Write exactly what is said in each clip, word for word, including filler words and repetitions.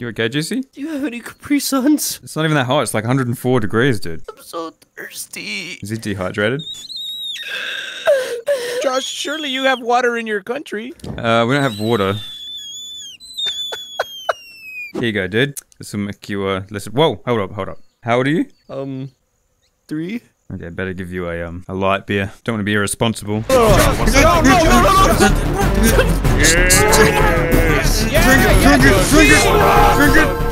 You okay, Juicy? Do you have any Capri Suns? It's not even that hot. It's like one hundred four degrees, dude. I'm so thirsty. Is he dehydrated? Josh, surely you have water in your country. Uh, we don't have water. Here you go, dude. This will make you, uh, listen. Whoa, hold up, hold up. How old are you? Um, three. Okay, better give you a, um, a light beer. Don't want to be irresponsible. Oh, no, no, no, no, no, no. Yes. Yeah, drink it, yeah, drink yeah, it, drink it, yeah. drink it, drink it.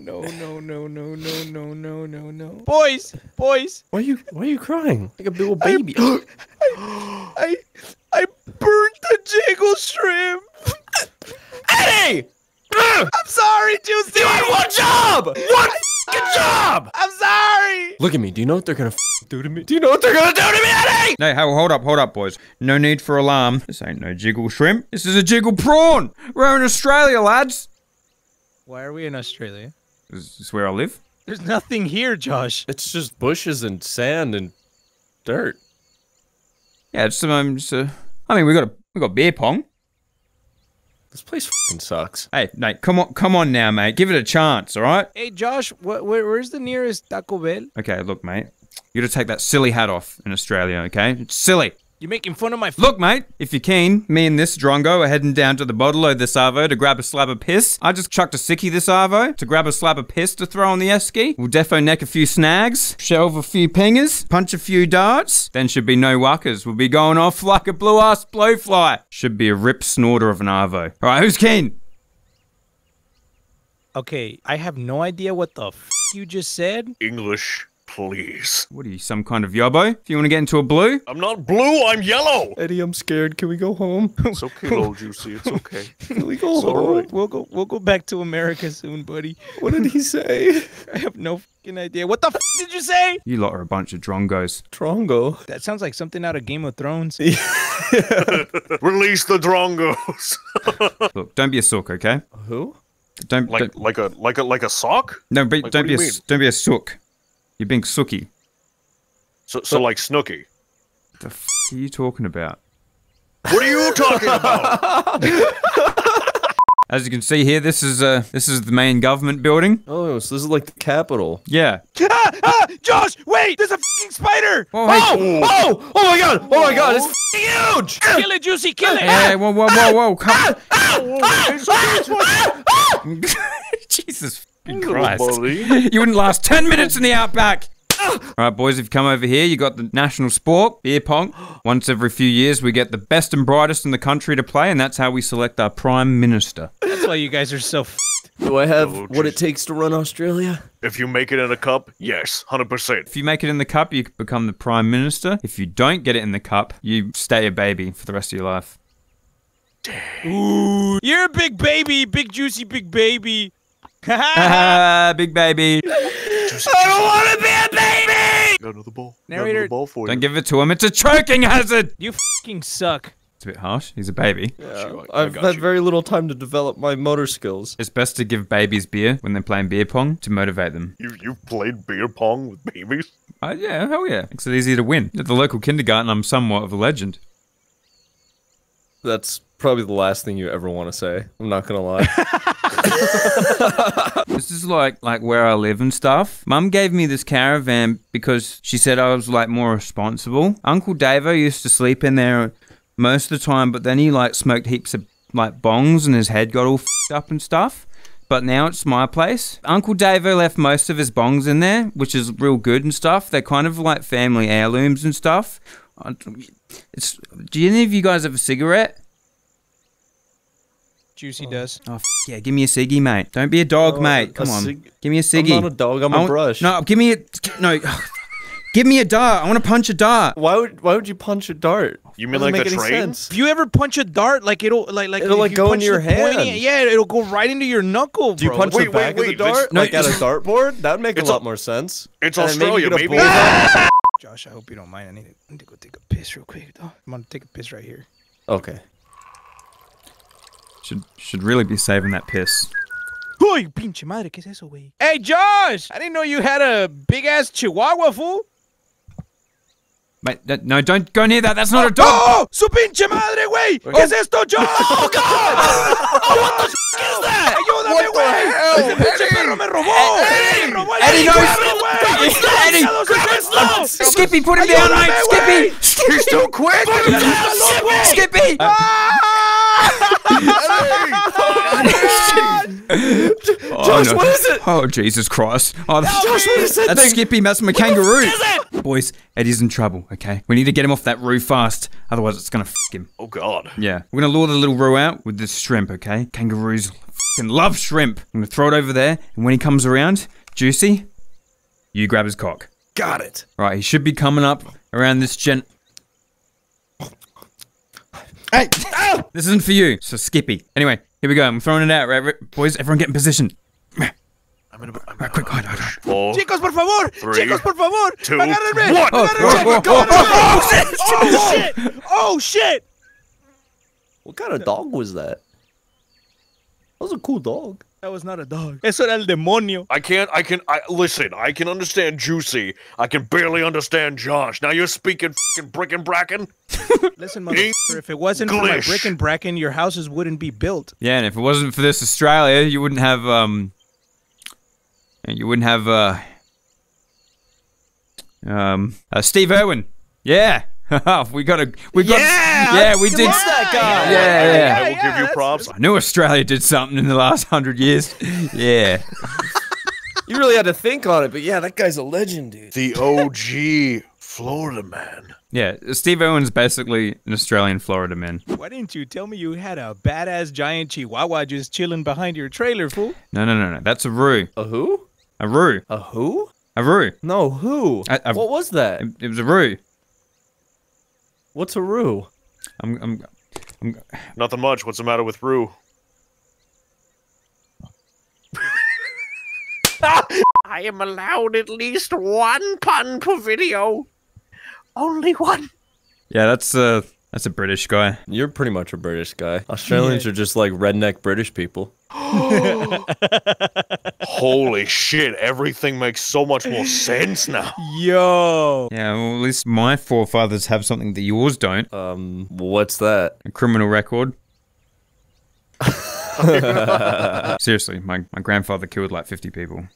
No, no, no, no, no, no, no, no, no. Boys, boys. Why are you, why are you crying? Like a little baby. I, I, I burnt the jiggle shrimp. Hey! I'm sorry, Juicy. You had one job! One f***ing job! I'm sorry! Look at me. Do you know what they're gonna f***ing do to me? Do you know what they're gonna do to me, Eddie? No, hold up, hold up, boys. No need for alarm. This ain't no jiggle shrimp. This is a jiggle prawn. We're in Australia, lads. Why are we in Australia? Is this where I live? There's nothing here, Josh. It's just bushes and sand and dirt. Yeah, it's um, just uh, I mean, we got a we got beer pong. This place fucking sucks. Hey, mate, come on, come on now, mate. Give it a chance, all right? Hey, Josh, wh where where's the nearest Taco Bell? Okay, look, mate. You gotta take that silly hat off in Australia, okay? It's silly. You're making fun of my f- Look, mate, if you're keen, me and this drongo are heading down to the bottle of this arvo to grab a slab of piss. I just chucked a sickie this arvo to grab a slab of piss to throw on the esky. We'll defo neck a few snags, shelve a few pingers, punch a few darts. Then should be no wuckers. We'll be going off like a blue-ass blowfly. Should be a rip snorter of an arvo. All right, who's keen? Okay, I have no idea what the f you just said. English. Please. What are you, some kind of yobbo? If you want to get into a blue? I'm not blue, I'm yellow! Eddie, I'm scared. Can we go home? It's okay, little Juicy. It's okay. Can we go it's home? Right. We'll go We'll go back to America soon, buddy. What did he say? I have no fucking idea. What the f*** did you say? You lot are a bunch of drongos. Drongo? That sounds like something out of Game of Thrones. Release the drongos. Look, don't be a sook, okay? Who? Don't- Like, don't... like a- like a- like a sock? No, but like, don't be a- mean? Don't be a sook. You're being sooky. So, so like Snooki. What the f*** are you talking about? What are you talking about? As you can see here, this is uh, this is the main government building. Oh, so this is like the capital. Yeah. Ah, ah, Josh, wait! There's a f***ing spider! Oh, oh, oh! Oh my god! Oh my god! It's f***ing huge! Kill it, Juicy! Kill it! Hey, whoa, whoa, whoa, whoa! Come on! Jesus. Christ. You wouldn't last ten minutes in the outback. Alright, boys, if you come over here, you got the national sport, beer pong. Once every few years, we get the best and brightest in the country to play, and that's how we select our prime minister. That's why you guys are so f***ed. Do I have oh, what it takes to run Australia? If you make it in a cup, yes, one hundred percent. If you make it in the cup, you become the prime minister. If you don't get it in the cup, you stay a baby for the rest of your life. Dang. Ooh, you're a big baby, big juicy big baby. Haha, big baby. I don't want to be a baby! Got another ball. Narrator, another ball for you. Don't give it to him. It's a choking hazard. You f***ing suck. It's a bit harsh. He's a baby. Yeah, you, I've had you. very little time to develop my motor skills. It's best to give babies beer when they're playing beer pong to motivate them. You you played beer pong with babies? Uh, yeah, hell yeah. Makes it easy to win. At the local kindergarten, I'm somewhat of a legend. That's probably the last thing you ever want to say. I'm not gonna lie. This is like like where I live and stuff. Mum gave me this caravan because she said I was like more responsible. Uncle Davo used to sleep in there most of the time, but then he like smoked heaps of like bongs and his head got all f***ed up and stuff. But now it's my place. Uncle Davo left most of his bongs in there, which is real good and stuff. They're kind of like family heirlooms and stuff. It's, do any of you guys have a cigarette? Juicy oh. does. Oh, f yeah, give me a ciggy, mate. Don't be a dog, oh, mate. Come on. Give me a ciggy. I'm not a dog, I'm I a brush. No, give me a... No. Give me a dart. I want to punch a dart. Why would Why would you punch a dart? You mean like the train? If you ever punch a dart, like it'll like like it'll like go into your hand. Pointy, yeah, it'll go right into your knuckle. Bro. Do you punch wait, the back wait, wait, of the dart? No, like at a dartboard? That'd make a lot a, more sense. It's and Australia, maybe. Ah! Josh, I hope you don't mind. I need, to, I need to go take a piss real quick. I'm gonna take a piss right here. Okay. Should should really be saving that piss. ¡Uy, pinche madre! ¿Qué es eso, güey? Hey, Josh! I didn't know you had a big-ass chihuahua, fool. Mate, no, don't go near that. That's not oh, a dog. Oh, su pinche madre, güey. ¿Qué es esto, Josh? Oh, God! Oh, what the f*** is that? Ayúdame, güey. Ese pinche perro me robó. Eddie, Eddie, no. Skippy, put him down, mate. Skippy. He's too quick. Skippy. Josh, what is it? Oh, Jesus Christ. Josh, what is it? That's Skippy. That's my kangaroo. Boys, Eddie's in trouble, okay? We need to get him off that roux fast, otherwise it's gonna f*** him. Oh, God. Yeah. We're gonna lure the little roux out with this shrimp, okay? Kangaroos f***ing love shrimp. I'm gonna throw it over there, and when he comes around, Juicy, you grab his cock. Got it. All right, he should be coming up around this gen- Hey! Oh! This isn't for you, so Skippy. Anyway, here we go. I'm throwing it out, right? right boys, everyone get in position. I'm gonna, I'm gonna, quick, hide, hide, hide. Four, Chicos, por favor! Three, Chicos, por favor! Two, agárrenme! One! Oh, oh, oh, oh, shit! Oh, shit! Oh, shit! What kind of dog was that? That was a cool dog. That was not a dog. Eso era el demonio. I can't, I can, I, listen, I can understand Juicy. I can barely understand Josh. Now you're speaking f***ing brick and bracken? Listen, motherfucker, if it wasn't for my brick and bracken, your houses wouldn't be built. Yeah, and if it wasn't for this Australia, you wouldn't have, um... And you wouldn't have, uh, um, uh, Steve Irwin. Yeah. we got a, we got, yeah, yeah we did. That guy. Yeah, yeah, yeah, yeah. I will yeah, give you props. I knew Australia did something in the last hundred years. Yeah. You really had to think on it, but yeah, that guy's a legend, dude. The O G Florida man. Yeah, Steve Irwin's basically an Australian Florida man. Why didn't you tell me you had a badass giant chihuahua just chilling behind your trailer, fool? No, no, no, no. That's a roux. A who? A roux. A who? A roux. No, who? A, a, what was that? It, it was a roux. What's a roux? I'm, I'm, I'm... Nothing much. What's the matter with roux? I am allowed at least one pun per video. Only one. Yeah, that's uh, that's a British guy. You're pretty much a British guy. Australians yeah. are just like redneck British people. Holy shit, everything makes so much more sense now. Yo. Yeah, well, at least my forefathers have something that yours don't. Um, what's that? A criminal record. Seriously, my, my grandfather killed like fifty people.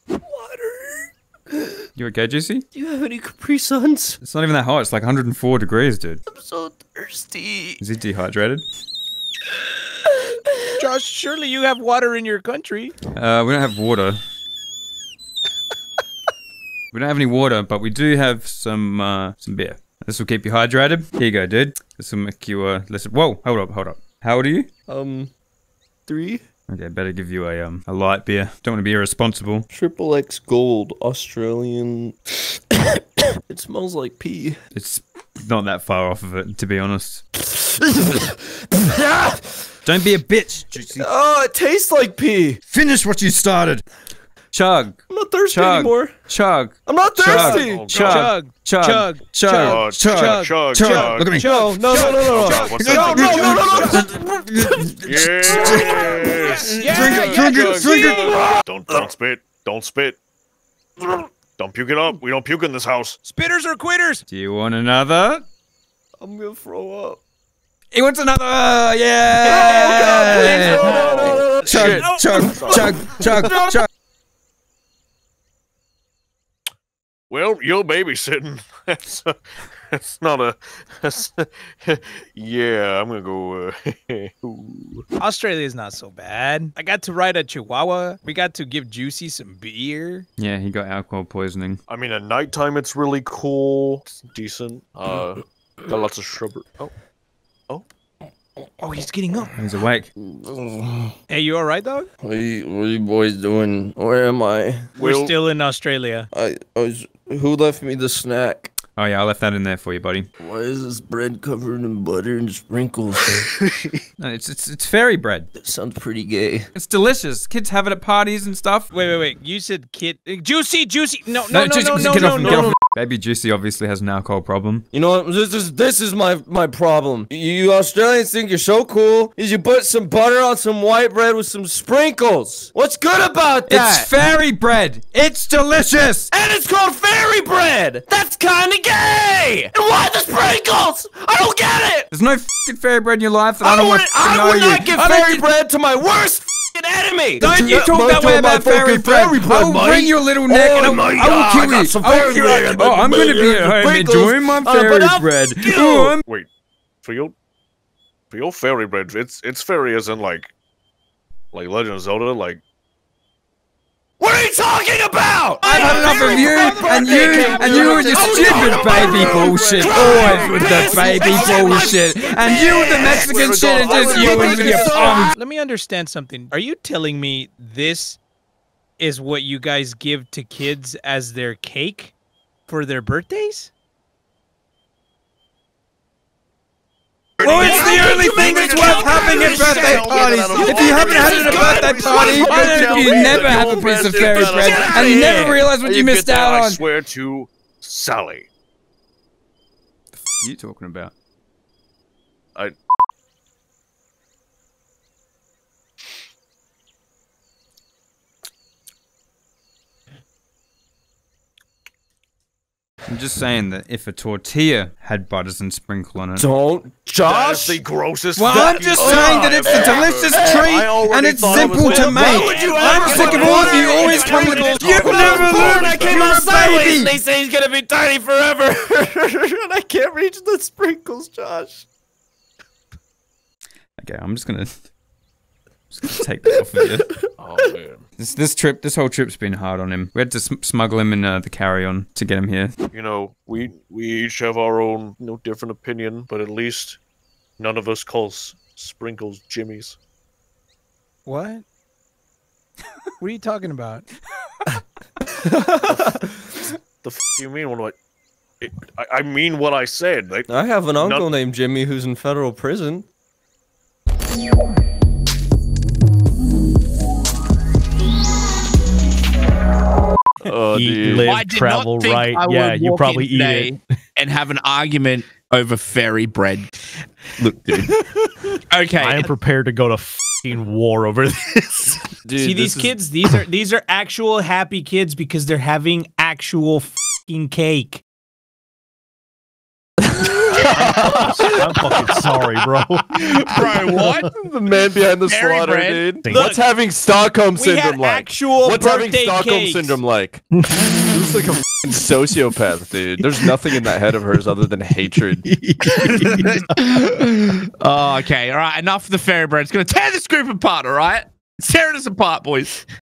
You okay, Juicy? Do you have any Capri Suns? It's not even that hot. It's like one hundred and four degrees, dude. I'm so thirsty. Is he dehydrated? Josh, surely you have water in your country. Uh, we don't have water. We don't have any water, but we do have some, uh, some beer. This will keep you hydrated. Here you go, dude. This will make you, uh, listen. Whoa, hold up, hold up. How old are you? Um, three. Okay, better give you a um a light beer. Don't want to be irresponsible. Triple X Gold Australian. It smells like pee. It's not that far off of it, to be honest. Don't be a bitch, Juicy. Oh, it tastes like pee. Finish what you started. Chug. I'm not thirsty chug. anymore. Chug. I'm not thirsty. Chug. Oh, chug. Chug. Chug. Chug. Chug. Chug. Chug. Chug. Chug. Look at me. No, no, no, no, no. No, no, no, no, no. Yeah. Yeah, drink it, yeah, drink yeah, it, drink it. Don't, don't spit. Don't spit. Don't puke it up. We don't puke in this house. Spitters or quitters? Do you want another? I'm gonna throw up. He wants another. Uh, yeah. Oh, God, no, no, no, no. Chug, no. chug, chug, chug, no. chug. Well, you're babysitting. That's it's not a. That's, yeah, I'm gonna go. Uh, Australia's not so bad. I got to ride a chihuahua. We got to give Juicy some beer. Yeah, he got alcohol poisoning. I mean, at nighttime it's really cool. It's decent. Uh, got lots of shrubbery. Oh, oh, oh, he's getting up. He's awake. Hey, you all right, dog? What are you, what are you boys doing? Where am I? We're well, still in Australia. I, I was. Who left me the snack? Oh yeah, I left that in there for you, buddy. Why is this bread covered in butter and sprinkles? No, it's it's it's fairy bread. That sounds pretty gay. It's delicious. Kids have it at parties and stuff. Wait, wait, wait. You said kid juicy, juicy. No, no, no, no, no, no, no, no, no, no. Baby Juicy obviously has an alcohol problem. You know what? This is this is my my problem. You Australians think you're so cool. Is you put some butter on some white bread with some sprinkles. What's good about that? It's fairy bread. It's delicious. And it's called fairy bread. That's kind of gay. And why the sprinkles? I don't get it. There's no f***ing fairy bread in your life that I, I don't want. want I would not give fairy bread to my worst enemy! Don't you talk that way about fairy bread! I will bring your little neck and I will kill you! I will kill you! Oh, I'm gonna be at home enjoying my fairy bread! Wait, for your, for your fairy bread, it's it's fairy as in like, like Legend of Zelda, like. What are you talking about? I've had enough of you and you and you and your stupid baby bullshit. Always with the baby bullshit. And you with the Mexican shit and just you and your um. Let me understand something. Are you telling me this is what you guys give to kids as their cake for their birthdays? Oh, it's the only thing that's worth having at birthday parties! If you haven't had it at a birthday party, you never have a piece of fairy bread, and you never realize what you missed out on! I swear to Sally. The f*** are you talking about? I... I'm just saying that if a tortilla had butters and sprinkle on it... Don't, Josh! That's the grossest... Well, I'm just saying that it's a delicious treat, and it's simple to make. Why would you I'm sick of all of you always come with... You never learn! I came out sideways! They say he's gonna be tiny forever! And I can't reach the sprinkles, Josh. Okay, I'm just gonna... I'm just gonna take that off of you. Oh, man. This, this trip, this whole trip's been hard on him. We had to sm smuggle him in uh, the carry-on to get him here. You know, we we each have our own, you know, different opinion, but at least none of us calls sprinkles jimmies. What? What are you talking about? The f you mean? What do I... It, I, I mean what I said. Like, I have an uncle named Jimmy who's in federal prison. Oh, eat, dude. Live, I did travel, not think right? I yeah, would you walk probably in eat today it and have an argument over fairy bread. Look, dude. Okay, I am prepared to go to f***ing war over this. Dude, see these this kids? Is... These are these are actual happy kids because they're having actual f***ing cake. I'm fucking sorry, bro. Bro, what? The man behind the fairy slaughter, bread. Dude. Look, what's having Stockholm syndrome like? Actual What's having Stockholm cakes. syndrome like? She's like a fucking sociopath, dude. There's nothing in that head of hers other than hatred. Oh, okay, all right. Enough of the fairy bread. It's gonna tear this group apart, all right? It's tearing us apart, boys.